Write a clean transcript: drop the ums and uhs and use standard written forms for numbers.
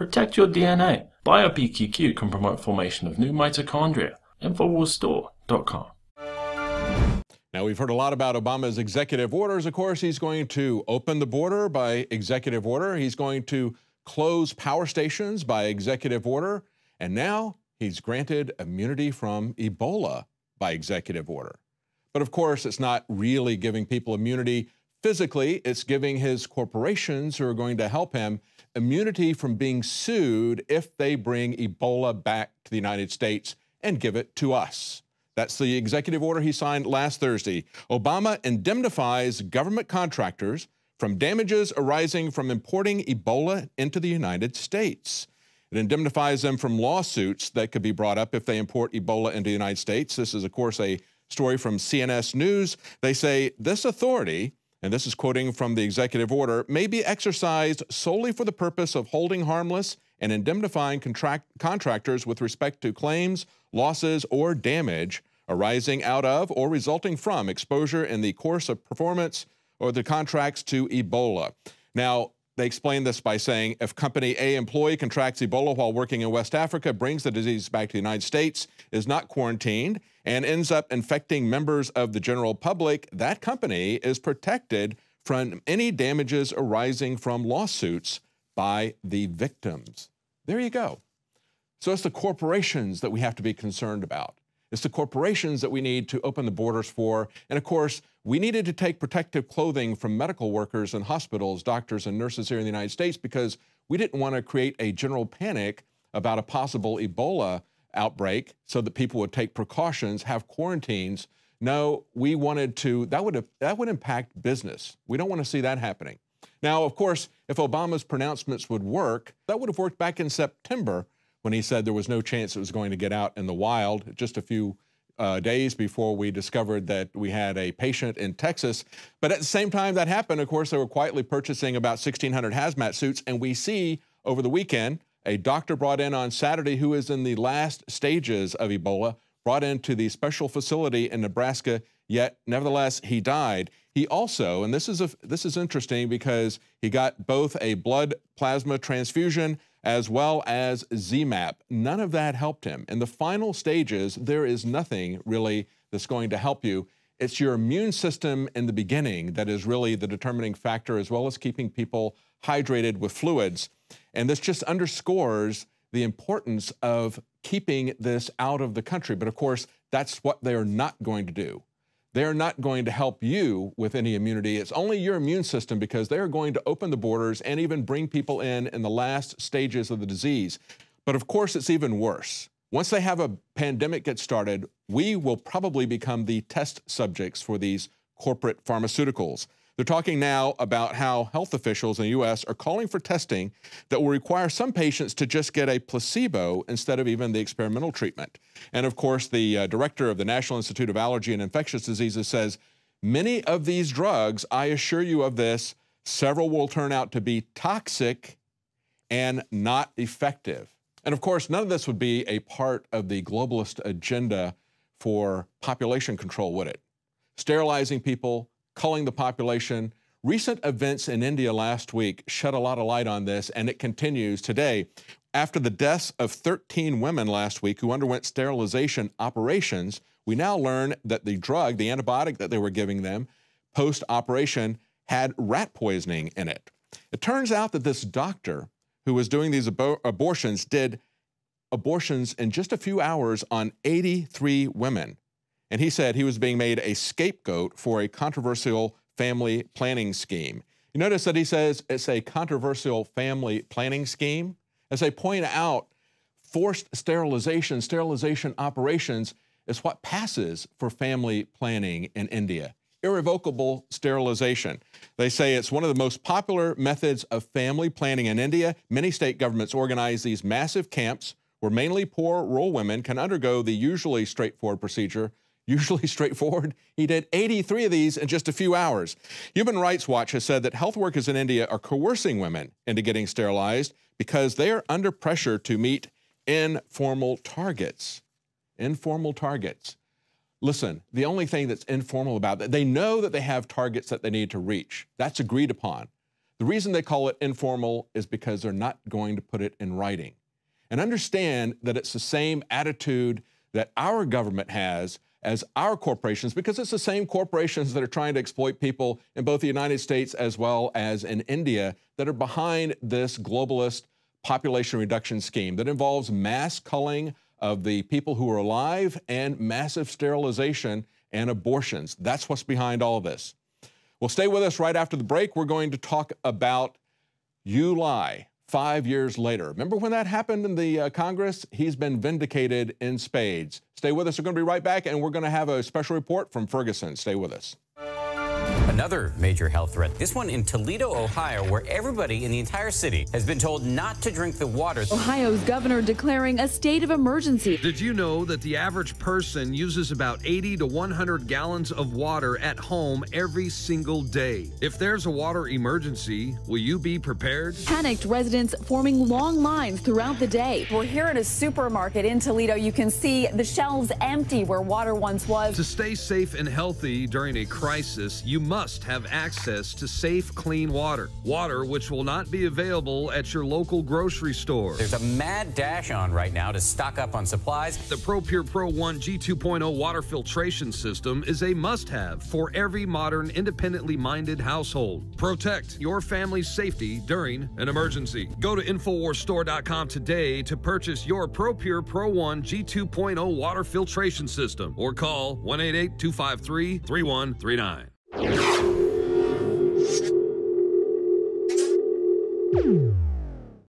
Protect your DNA. BioPQQ can promote formation of new mitochondria. InfoWarsStore.com. Now, we've heard a lot about Obama's executive orders. Of course, he's going to open the border by executive order. He's going to close power stations by executive order. And now he's granted immunity from Ebola by executive order. But of course, it's not really giving people immunity physically. It's giving his corporations who are going to help him immunity from being sued if they bring Ebola back to the United States and give it to us. That's the executive order he signed last Thursday. Obama indemnifies government contractors from damages arising from importing Ebola into the United States. It indemnifies them from lawsuits that could be brought up if they import Ebola into the United States. This is, of course, a story from CNS News. They say this authority, and this is quoting from the executive order, may be exercised solely for the purpose of holding harmless and indemnifying contractors with respect to claims, losses, or damage arising out of or resulting from exposure in the course of performance or the contracts to Ebola. Now, they explain this by saying, if Company A employee contracts Ebola while working in West Africa, brings the disease back to the United States, is not quarantined, and ends up infecting members of the general public, that company is protected from any damages arising from lawsuits by the victims. There you go. So it's the corporations that we have to be concerned about. It's the corporations that we need to open the borders for. And of course, we needed to take protective clothing from medical workers and hospitals, doctors and nurses here in the United States, because we didn't want to create a general panic about a possible Ebola outbreak so that people would take precautions, have quarantines. No, we wanted to, that would impact business. We don't want to see that happening. Now, of course, if Obama's pronouncements would work, that would have worked back in September, when he said there was no chance it was going to get out in the wild, just a few days before we discovered that we had a patient in Texas. But at the same time that happened, of course, they were quietly purchasing about 1,600 hazmat suits. And we see over the weekend, a doctor brought in on Saturday who is in the last stages of Ebola, brought into the special facility in Nebraska, yet nevertheless, he died. He also, and this is interesting because he got both a blood plasma transfusion as well as ZMAP. None of that helped him. In the final stages, there is nothing really that's going to help you. It's your immune system in the beginning that is really the determining factor, as well as keeping people hydrated with fluids. And this just underscores the importance of keeping this out of the country. But of course, that's what they are not going to do. They're not going to help you with any immunity. It's only your immune system, because they're going to open the borders and even bring people in the last stages of the disease. But of course, it's even worse. Once they have a pandemic get started, we will probably become the test subjects for these corporate pharmaceuticals. They're talking now about how health officials in the U.S. are calling for testing that will require some patients to just get a placebo instead of even the experimental treatment. And of course, the director of the National Institute of Allergy and Infectious Diseases says, many of these drugs, I assure you of this, several will turn out to be toxic and not effective. And of course, none of this would be a part of the globalist agenda for population control, would it? Sterilizing people, culling the population. Recent events in India last week shed a lot of light on this, and it continues today. After the deaths of 13 women last week who underwent sterilization operations, we now learn that the drug, the antibiotic that they were giving them post-operation, had rat poisoning in it. It turns out that this doctor who was doing these abortions did abortions in just a few hours on 83 women. And he said he was being made a scapegoat for a controversial family planning scheme. You notice that he says it's a controversial family planning scheme. As they point out, forced sterilization, sterilization operations is what passes for family planning in India. Irrevocable sterilization. They say it's one of the most popular methods of family planning in India. Many state governments organize these massive camps where mainly poor rural women can undergo the usually straightforward procedure. Usually straightforward. He did 83 of these in just a few hours. Human Rights Watch has said that health workers in India are coercing women into getting sterilized because they are under pressure to meet informal targets. Informal targets. Listen, the only thing that's informal about that, they know that they have targets that they need to reach. That's agreed upon. The reason they call it informal is because they're not going to put it in writing. And understand that it's the same attitude that our government has as our corporations, because it's the same corporations that are trying to exploit people in both the United States as well as in India that are behind this globalist population reduction scheme that involves mass culling of the people who are alive and massive sterilization and abortions. That's what's behind all this. Well, stay with us right after the break. We're going to talk about You Lie 5 years later. Remember when that happened in the Congress? He's been vindicated in spades. Stay with us. We're going to be right back, and we're going to have a special report from Ferguson. Stay with us. Another major health threat, this one in Toledo, Ohio, where everybody in the entire city has been told not to drink the water. Ohio's governor declaring a state of emergency. Did you know that the average person uses about 80 to 100 gallons of water at home every single day? If there's a water emergency, will you be prepared? Panicked residents forming long lines throughout the day. We're here at a supermarket in Toledo. You can see the shelves empty where water once was. To stay safe and healthy during a crisis, you must have access to safe, clean water. Water which will not be available at your local grocery store. There's a mad dash on right now to stock up on supplies. The ProPure Pro1 G2.0 water filtration system is a must-have for every modern, independently minded household. Protect your family's safety during an emergency. Go to InfoWarsStore.com today to purchase your ProPure Pro1 G2.0 water filtration system or call 1-888-253-3139.